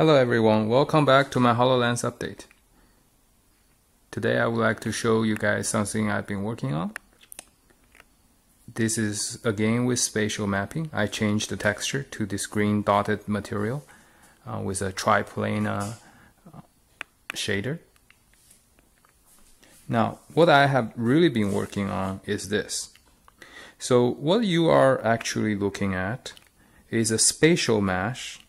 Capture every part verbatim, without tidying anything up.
Hello everyone, welcome back to my HoloLens update. Today I would like to show you guys something I've been working on. This is again with spatial mapping. I changed the texture to this green dotted material uh, with a triplane uh, shader. Now what I have really been working on is this. So what you are actually looking at is a spatial mesh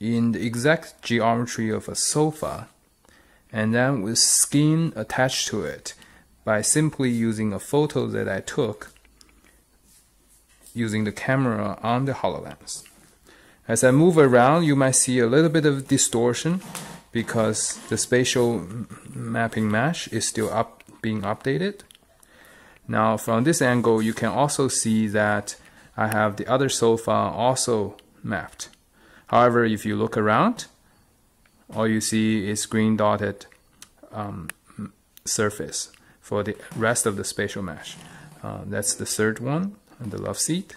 in the exact geometry of a sofa, and then with skin attached to it by simply using a photo that I took using the camera on the HoloLens. As I move around, you might see a little bit of distortion because the spatial mapping mesh is still up being updated. Now from this angle, you can also see that I have the other sofa also mapped. However, if you look around, all you see is green dotted um, surface for the rest of the spatial mesh. Uh, that's the third one on the left seat.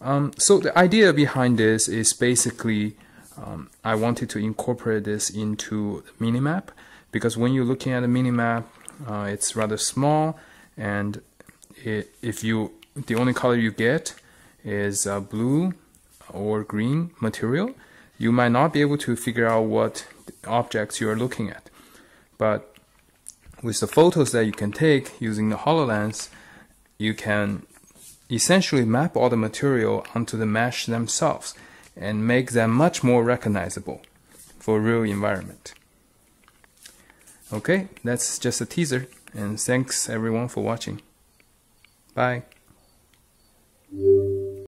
Um, so the idea behind this is basically um, I wanted to incorporate this into the minimap, because when you're looking at a minimap, uh, it's rather small, and it, if you the only color you get is uh, blue or green material, you might not be able to figure out what objects you are looking at. But with the photos that you can take using the HoloLens, you can essentially map all the material onto the mesh themselves and make them much more recognizable for real environment. Okay, that's just a teaser, and thanks everyone for watching. Bye.